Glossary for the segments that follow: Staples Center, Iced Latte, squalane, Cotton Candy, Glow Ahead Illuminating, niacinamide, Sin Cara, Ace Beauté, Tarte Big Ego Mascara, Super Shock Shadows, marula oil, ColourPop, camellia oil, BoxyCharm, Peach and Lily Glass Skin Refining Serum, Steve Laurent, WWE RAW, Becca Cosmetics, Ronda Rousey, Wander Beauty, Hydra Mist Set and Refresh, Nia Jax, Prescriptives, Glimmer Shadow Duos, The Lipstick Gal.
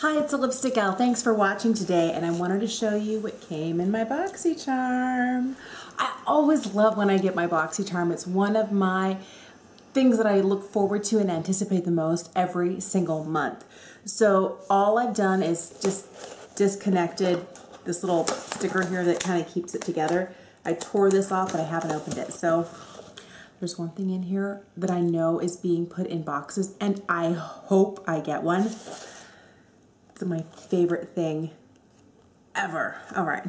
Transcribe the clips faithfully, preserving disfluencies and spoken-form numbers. Hi, it's The Lipstick Gal. Thanks for watching today, and I wanted to show you what came in my BoxyCharm. I always love when I get my BoxyCharm. It's one of my things that I look forward to and anticipate the most every single month. So all I've done is just disconnected this little sticker here that kind of keeps it together. I tore this off, but I haven't opened it. So there's one thing in here that I know is being put in boxes, and I hope I get one. It's my favorite thing ever. All right.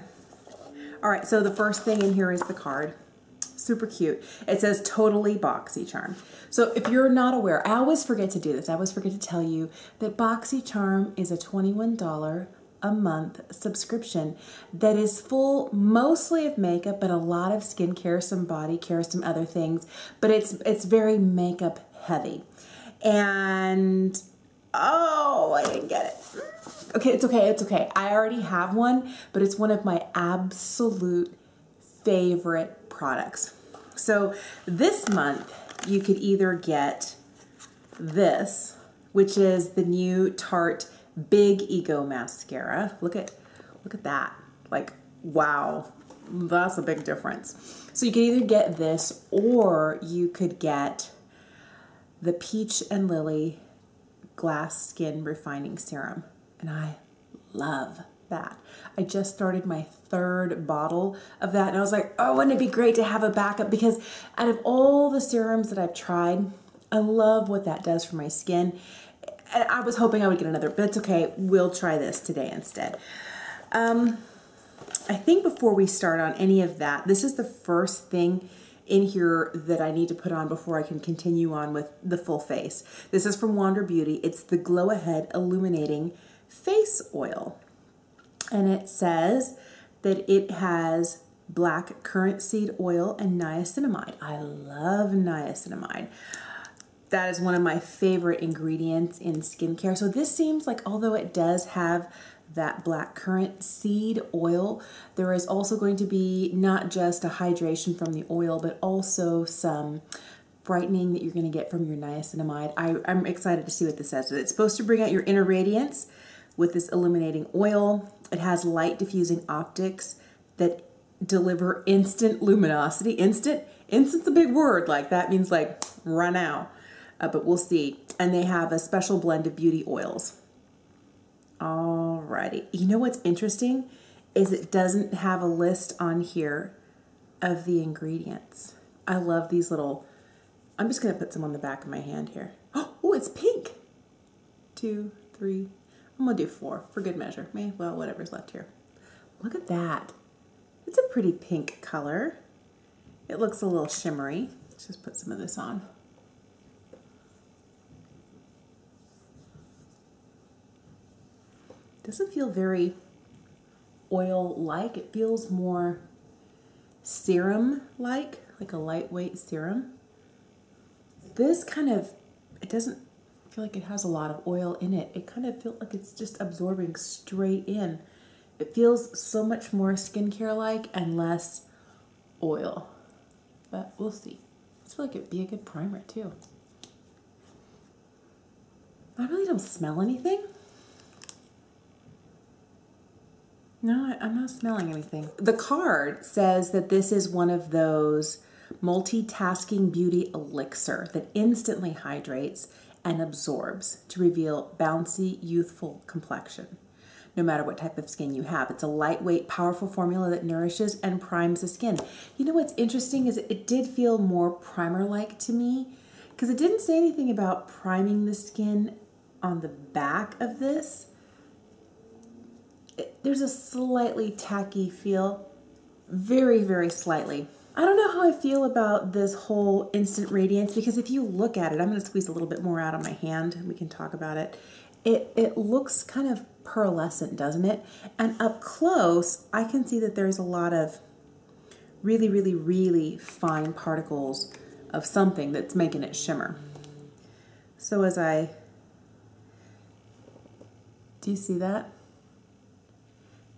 All right, so the first thing in here is the card. Super cute. It says totally BoxyCharm. So if you're not aware, I always forget to do this. I always forget to tell you that BoxyCharm is a twenty-one dollars a month subscription that is full mostly of makeup, but a lot of skincare, some body care, some other things, but it's it's very makeup heavy. And oh, I didn't get it. Okay, it's okay, it's okay. I already have one, but it's one of my absolute favorite products. So this month you could either get this, which is the new Tarte Big Ego Mascara. Look at, look at that. Like, wow, that's a big difference. So you could either get this, or you could get the Peach and Lily Glass Skin Refining Serum. And I love that. I just started my third bottle of that, and I was like, oh, wouldn't it be great to have a backup? Because out of all the serums that I've tried, I love what that does for my skin. I was hoping I would get another, but it's okay. We'll try this today instead. Um, I think before we start on any of that, this is the first thing in here that I need to put on before I can continue on with the full face. This is from Wander Beauty. It's the Glow Ahead Illuminating Face Oil. And it says that it has black currant seed oil and niacinamide. I love niacinamide. That is one of my favorite ingredients in skincare. So this seems like, although it does have that black currant seed oil, there is also going to be not just a hydration from the oil, but also some brightening that you're gonna get from your niacinamide. I, I'm excited to see what this says. So it's supposed to bring out your inner radiance with this illuminating oil. It has light diffusing optics that deliver instant luminosity. Instant, instant's a big word. Like, that means like right now. Uh, but we'll see. And they have a special blend of beauty oils. Alrighty. You know what's interesting is it doesn't have a list on here of the ingredients. I love these little, I'm just going to put some on the back of my hand here. Oh, it's pink. Two, three, I'm going to do four for good measure. Maybe, well, whatever's left here. Look at that. It's a pretty pink color. It looks a little shimmery. Let's just put some of this on. Doesn't feel very oil-like. It feels more serum-like, like a lightweight serum. This kind of, it doesn't feel like it has a lot of oil in it. It kind of feels like it's just absorbing straight in. It feels so much more skincare-like and less oil, but we'll see. I feel like it'd be a good primer too. I really don't smell anything. No, I'm not smelling anything. The card says that this is one of those multitasking beauty elixir that instantly hydrates and absorbs to reveal bouncy, youthful complexion. No matter what type of skin you have, it's a lightweight, powerful formula that nourishes and primes the skin. You know what's interesting is it did feel more primer-like to me, because it didn't say anything about priming the skin on the back of this. There's a slightly tacky feel, very, very slightly. I don't know how I feel about this whole instant radiance, because if you look at it, I'm going to squeeze a little bit more out of my hand and we can talk about it. It, it looks kind of pearlescent, doesn't it? And up close, I can see that there's a lot of really, really, really fine particles of something that's making it shimmer. So as I, do you see that?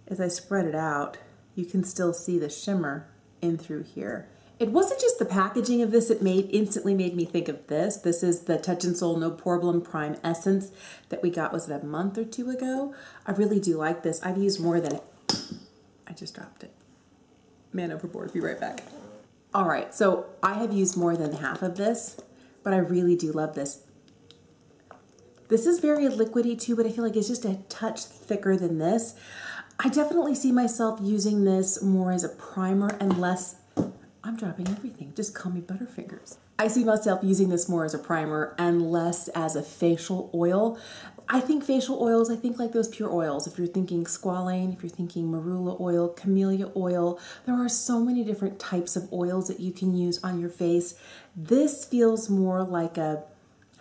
As I spread it out, you can still see the shimmer in through here. It wasn't just the packaging of this, it made instantly made me think of this. This is the Touch and Soul No Problem Prime Essence that we got, was it a month or two ago? I really do like this. I've used more than it. I just dropped it. Man overboard, be right back. All right, so I have used more than half of this, but I really do love this. This is very liquidy too, but I feel like it's just a touch thicker than this. I definitely see myself using this more as a primer and less, I'm dropping everything, just call me Butterfingers. I see myself using this more as a primer and less as a facial oil. I think facial oils, I think like those pure oils. If you're thinking squalane, if you're thinking marula oil, camellia oil, there are so many different types of oils that you can use on your face. This feels more like a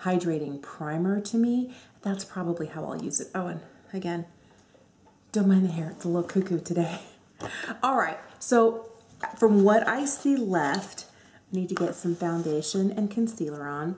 hydrating primer to me. That's probably how I'll use it. Oh, and again, don't mind the hair, it's a little cuckoo today. All right, so from what I see left, I need to get some foundation and concealer on,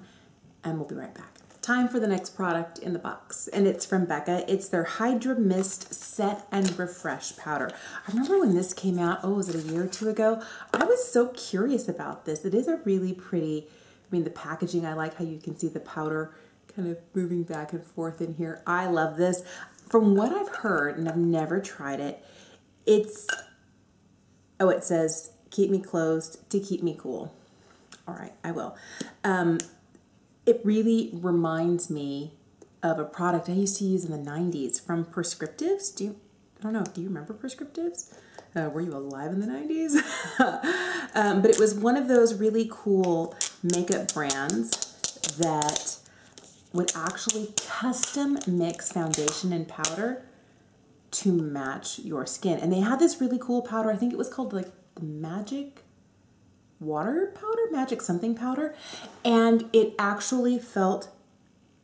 and we'll be right back. Time for the next product in the box, and it's from Becca. It's their Hydra Mist Set and Refresh Powder. I remember when this came out, oh, was it a year or two ago? I was so curious about this. It is a really pretty, I mean, the packaging, I like how you can see the powder kind of moving back and forth in here. I love this. From what I've heard, and I've never tried it, it's, oh, it says, keep me closed to keep me cool. All right, I will. Um, It really reminds me of a product I used to use in the nineties from Prescriptives. Do you, I don't know, do you remember Prescriptives? Uh, were you alive in the nineties? um, but it was one of those really cool makeup brands that would actually custom mix foundation and powder to match your skin. And they had this really cool powder, I think it was called like the Magic Water powder, magic something powder, and it actually felt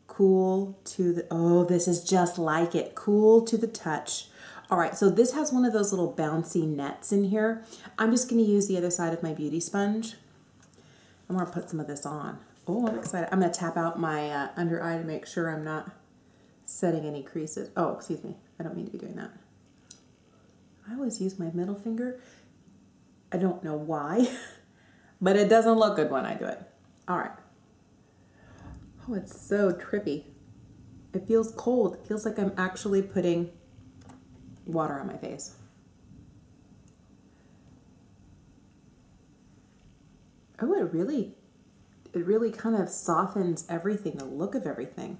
cool to the, oh, this is just like it, cool to the touch. All right, so this has one of those little bouncy nets in here. I'm just gonna use the other side of my beauty sponge. I'm gonna put some of this on. Oh, I'm excited. I'm gonna tap out my uh, under eye to make sure I'm not setting any creases. Oh, excuse me, I don't mean to be doing that. I always use my middle finger. I don't know why. But it doesn't look good when I do it. All right. Oh, it's so trippy. It feels cold. It feels like I'm actually putting water on my face. Oh, it really, it really kind of softens everything, the look of everything.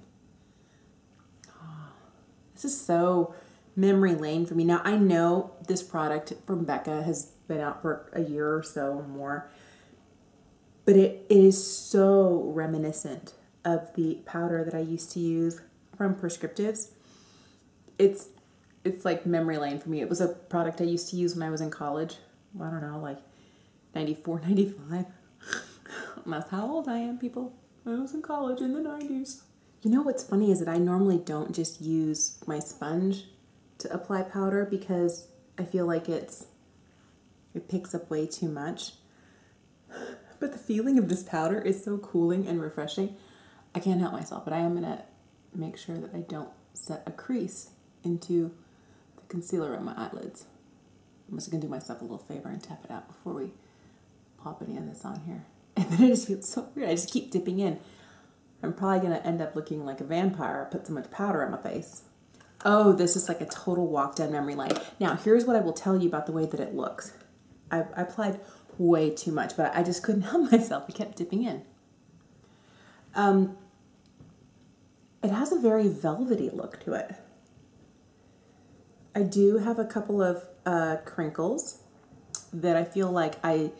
Oh, this is so memory lane for me. Now, I know this product from Becca has been out for a year or so or more. But it is so reminiscent of the powder that I used to use from Prescriptives. It's it's like memory lane for me. It was a product I used to use when I was in college. Well, I don't know, like ninety-four, ninety-five. That's how old I am, people. I was in college in the nineties. You know what's funny is that I normally don't just use my sponge to apply powder because I feel like it's it picks up way too much. But the feeling of this powder is so cooling and refreshing. I can't help myself, but I am gonna make sure that I don't set a crease into the concealer on my eyelids. I'm just gonna do myself a little favor and tap it out before we pop any of this on here. And then I just feel so weird, I just keep dipping in. I'm probably gonna end up looking like a vampire. I put so much powder on my face. Oh, this is like a total walk down memory lane. Now, here's what I will tell you about the way that it looks. I've, I applied way too much, but I just couldn't help myself. I kept dipping in. Um, it has a very velvety look to it. I do have a couple of uh, crinkles that I feel like I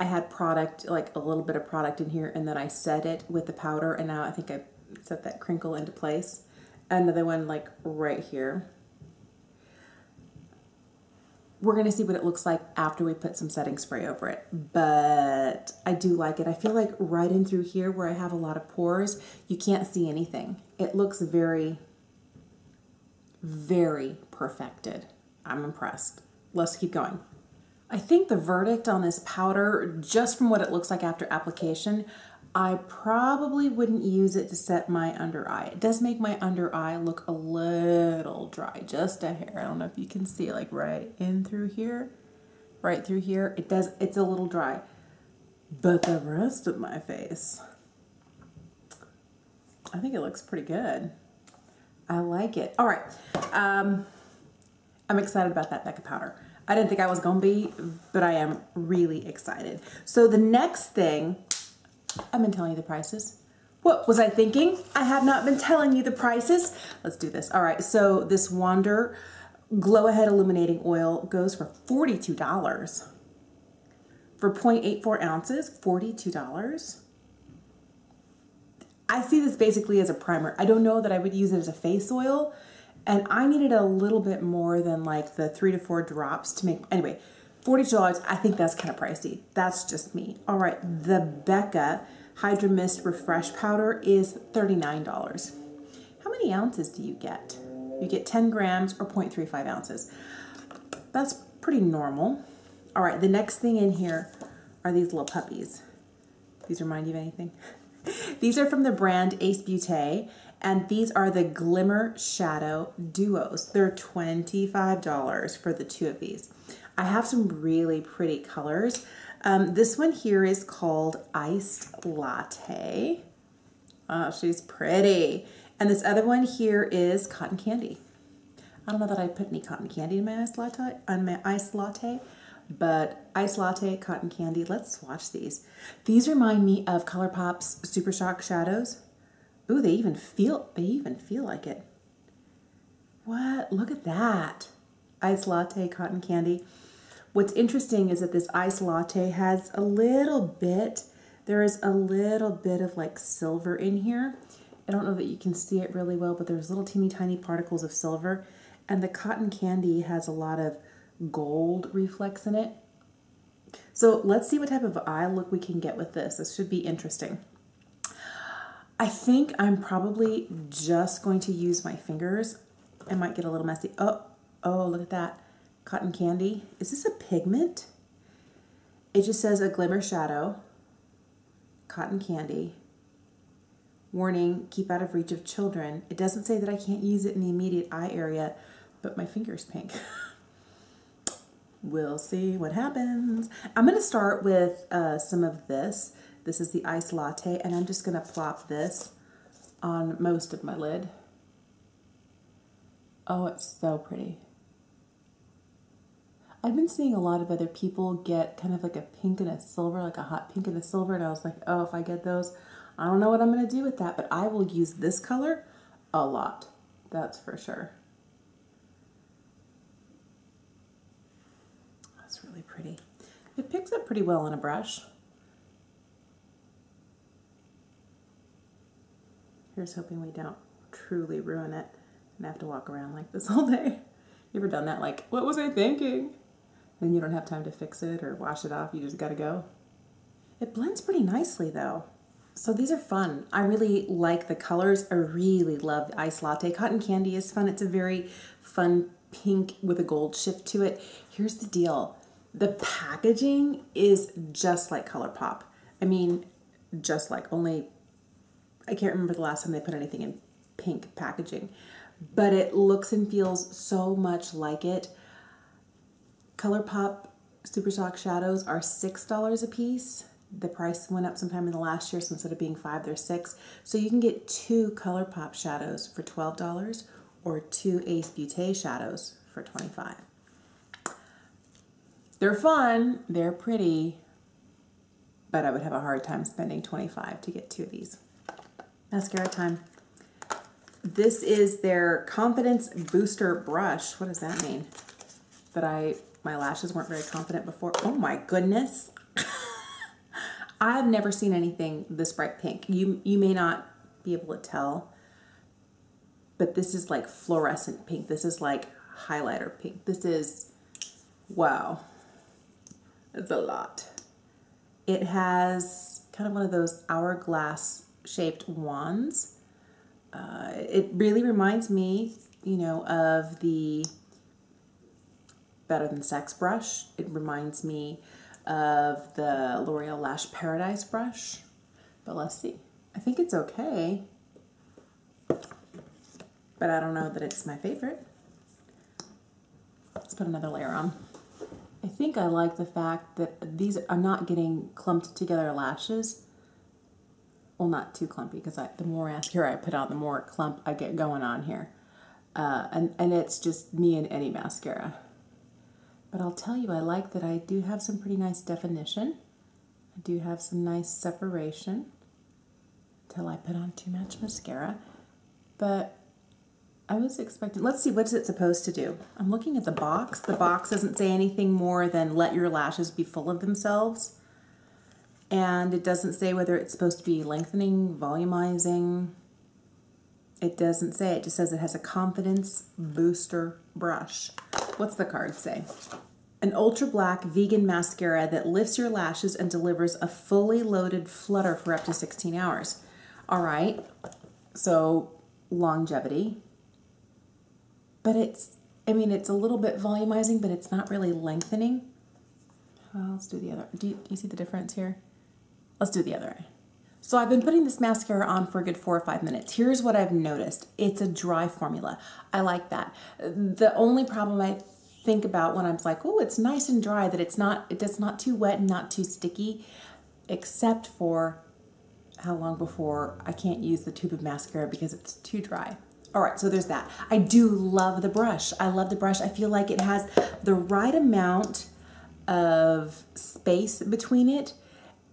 I had product, like a little bit of product in here, and then I set it with the powder, and now I think I set that crinkle into place. Another one like right here. We're gonna see what it looks like after we put some setting spray over it, but I do like it. I feel like right in through here where I have a lot of pores, you can't see anything. It looks very, very perfected. I'm impressed. Let's keep going. I think the verdict on this powder, just from what it looks like after application, I probably wouldn't use it to set my under eye. It does make my under eye look a little dry, just a hair. I don't know if you can see like right in through here, right through here. It does, it's a little dry. But the rest of my face, I think it looks pretty good. I like it. All right. Um, I'm excited about that Becca powder. I didn't think I was going to be, but I am really excited. So the next thing, I've been telling you the prices. What was I thinking? I have not been telling you the prices. Let's do this. All right. So this Wander Glow Ahead Illuminating Oil goes for forty-two dollars. For zero point eight four ounces, forty-two dollars. I see this basically as a primer. I don't know that I would use it as a face oil, and I needed a little bit more than like the three to four drops to make, anyway, forty-two dollars, I think that's kind of pricey. That's just me. All right, the Becca Hydra Mist Refresh Powder is thirty-nine dollars. How many ounces do you get? You get ten grams or zero point three five ounces. That's pretty normal. All right, the next thing in here are these little puppies. These remind you of anything? These are from the brand Ace Beauté, and these are the Glimmer Shadow Duos. They're twenty-five dollars for the two of these. I have some really pretty colors. Um, this one here is called Iced Latte. Oh, she's pretty. And this other one here is Cotton Candy. I don't know that I put any Cotton Candy in my iced latte, on my iced latte. But Iced Latte, Cotton Candy, let's swatch these. These remind me of ColourPop's Super Shock Shadows. Ooh, they even feel, they even feel like it. What? Look at that. Iced Latte, Cotton Candy. What's interesting is that this Iced Latte has a little bit, there is a little bit of like silver in here. I don't know that you can see it really well, but there's little teeny tiny particles of silver. And the Cotton Candy has a lot of gold reflex in it. So let's see what type of eye look we can get with this. This should be interesting. I think I'm probably just going to use my fingers. I might get a little messy. Oh, oh, look at that. Cotton Candy. Is this a pigment? It just says a glimmer shadow. Cotton Candy. Warning, keep out of reach of children. It doesn't say that I can't use it in the immediate eye area, but my finger's pink. We'll see what happens. I'm going to start with uh, some of this. This is the Iced Latte, and I'm just going to plop this on most of my lid. Oh, it's so pretty. I've been seeing a lot of other people get kind of like a pink and a silver, like a hot pink and a silver, and I was like, oh, if I get those, I don't know what I'm going to do with that, but I will use this color a lot. That's for sure. Really pretty. It picks up pretty well on a brush. Here's hoping we don't truly ruin it and have to walk around like this all day. You ever done that? Like, what was I thinking? And you don't have time to fix it or wash it off. You just gotta go. It blends pretty nicely though. So these are fun. I really like the colors. I really love the Iced Latte. Cotton Candy is fun. It's a very fun pink with a gold shift to it. Here's the deal. The packaging is just like ColourPop. I mean, just like, only, I can't remember the last time they put anything in pink packaging, but it looks and feels so much like it. ColourPop Super Shock Shadows are six dollars a piece. The price went up sometime in the last year, so instead of being five, they're six. So you can get two ColourPop shadows for twelve dollars or two Ace Beauté shadows for twenty-five dollars. They're fun, they're pretty, but I would have a hard time spending twenty-five dollars to get two of these. Mascara time. This is their Confidence Booster Brush. What does that mean? That I, my lashes weren't very confident before. Oh my goodness. I've never seen anything this bright pink. You, you may not be able to tell, but this is like fluorescent pink. This is like highlighter pink. This is, wow. It's a lot. It has kind of one of those hourglass shaped wands. Uh, it really reminds me, you know, of the Better Than Sex brush. It reminds me of the L'Oreal Lash Paradise brush. But let's see. I think it's okay. But I don't know that it's my favorite. Let's put another layer on. I think I like the fact that these are not getting clumped together lashes. Well, not too clumpy, because I, the more mascara I put on, the more clump I get going on here. Uh, and, and it's just me and any mascara. But I'll tell you, I like that I do have some pretty nice definition. I do have some nice separation until I put on too much mascara. But I was expecting, let's see, what's it supposed to do? I'm looking at the box. The box doesn't say anything more than let your lashes be full of themselves. And it doesn't say whether it's supposed to be lengthening, volumizing. It doesn't say. It just says it has a confidence booster brush. What's the card say? An ultra black vegan mascara that lifts your lashes and delivers a fully loaded flutter for up to sixteen hours. All right, so longevity. But it's, I mean, it's a little bit volumizing, but it's not really lengthening. Well, let's do the other. Do you, do you see the difference here? Let's do the other eye. So I've been putting this mascara on for a good four or five minutes. Here's what I've noticed. It's a dry formula. I like that. The only problem I think about when I'm like, oh, it's nice and dry, that it's not, it's not too wet and not too sticky, except for how long before I can't use the tube of mascara because it's too dry. All right, so there's that. I do love the brush. I love the brush. I feel like it has the right amount of space between it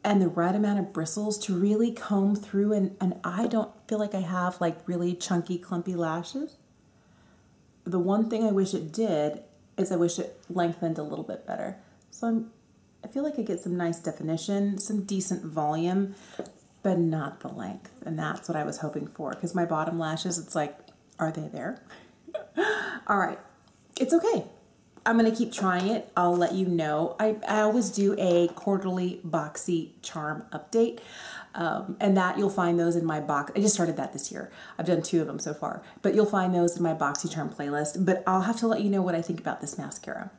and the right amount of bristles to really comb through, and, and I don't feel like I have like really chunky, clumpy lashes. The one thing I wish it did is I wish it lengthened a little bit better. So I'm, I feel like I get some nice definition, some decent volume, but not the length. And that's what I was hoping for, because my bottom lashes, it's like, are they there? All right, it's okay. I'm gonna keep trying it. I'll let you know. I, I always do a quarterly BoxyCharm update, um, and that you'll find those in my box. I just started that this year. I've done two of them so far, but you'll find those in my BoxyCharm playlist, but I'll have to let you know what I think about this mascara.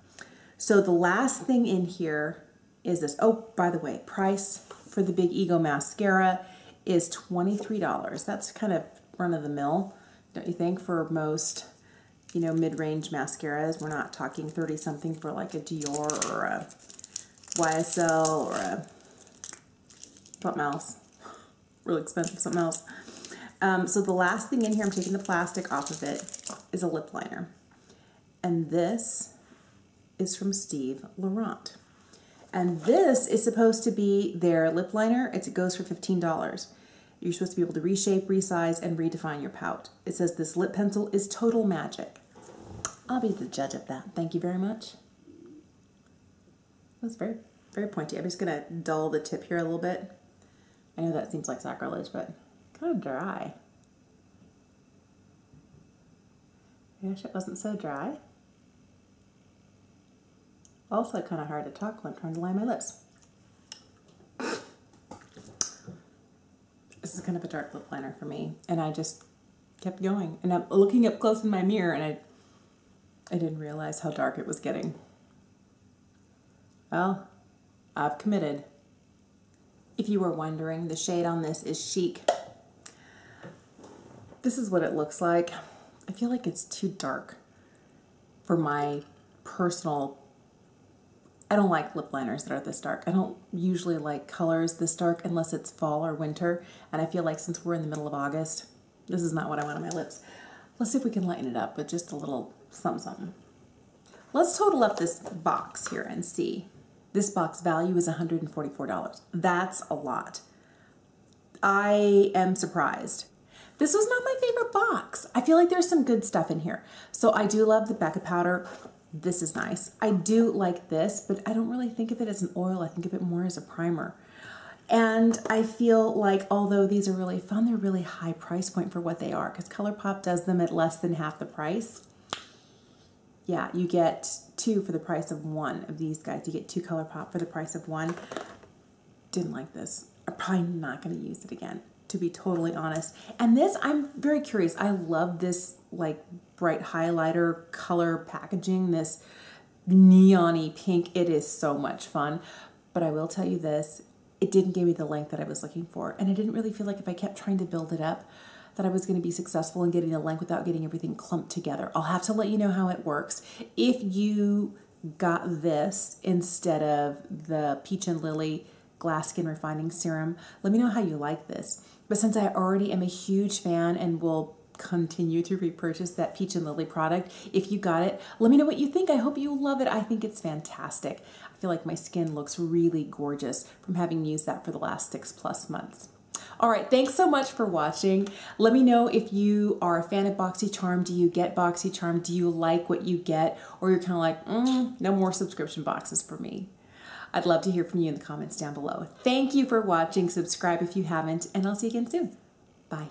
So the last thing in here is this. Oh, by the way, price for the Big Ego Mascara is twenty-three dollars. That's kind of run of the mill, don't you think, for most, you know, mid-range mascaras. We're not talking thirty something for like a Dior or a Y S L or a something else. Really expensive something else. Um, so the last thing in here, I'm taking the plastic off of it, is a lip liner. And this is from Steve Laurent. And this is supposed to be their lip liner. It's, it goes for fifteen dollars. You're supposed to be able to reshape, resize, and redefine your pout. It says this lip pencil is total magic. I'll be the judge of that. Thank you very much. That's very, very pointy. I'm just gonna dull the tip here a little bit. I know that seems like sacrilege, but kind of dry. I wish it wasn't so dry. Also kind of hard to talk when I'm trying to line my lips. This is kind of a dark lip liner for me, and I just kept going. And I'm looking up close in my mirror, and I I didn't realize how dark it was getting. Well, I've committed. If you were wondering, the shade on this is Chic. This is what it looks like. I feel like it's too dark for my personal... I don't like lip liners that are this dark. I don't usually like colors this dark unless it's fall or winter. And I feel like since we're in the middle of August, this is not what I want on my lips. Let's see if we can lighten it up with just a little something, something. Let's total up this box here and see. This box value is one hundred forty-four dollars. That's a lot. I am surprised. This was not my favorite box. I feel like there's some good stuff in here. So I do love the Becca powder. This is nice. I do like this, but I don't really think of it as an oil. I think of it more as a primer. And I feel like, although these are really fun, they're really high price point for what they are, because ColourPop does them at less than half the price. Yeah, you get two for the price of one of these guys. You get two ColourPop for the price of one. Didn't like this. I'm probably not going to use it again, to be totally honest. And this, I'm very curious. I love this like bright highlighter color packaging, this neon-y pink. It is so much fun. But I will tell you this, it didn't give me the length that I was looking for. And I didn't really feel like if I kept trying to build it up that I was going to be successful in getting the length without getting everything clumped together. I'll have to let you know how it works. If you got this instead of the Peach and Lily Glass Skin Refining Serum. Let me know how you like this. But since I already am a huge fan and will continue to repurchase that Peach and Lily product, if you got it, let me know what you think. I hope you love it. I think it's fantastic. I feel like my skin looks really gorgeous from having used that for the last six plus months. All right, thanks so much for watching. Let me know if you are a fan of BoxyCharm. Do you get BoxyCharm? Do you like what you get? Or you're kind of like, mm, no more subscription boxes for me. I'd love to hear from you in the comments down below. Thank you for watching. Subscribe if you haven't, and I'll see you again soon. Bye.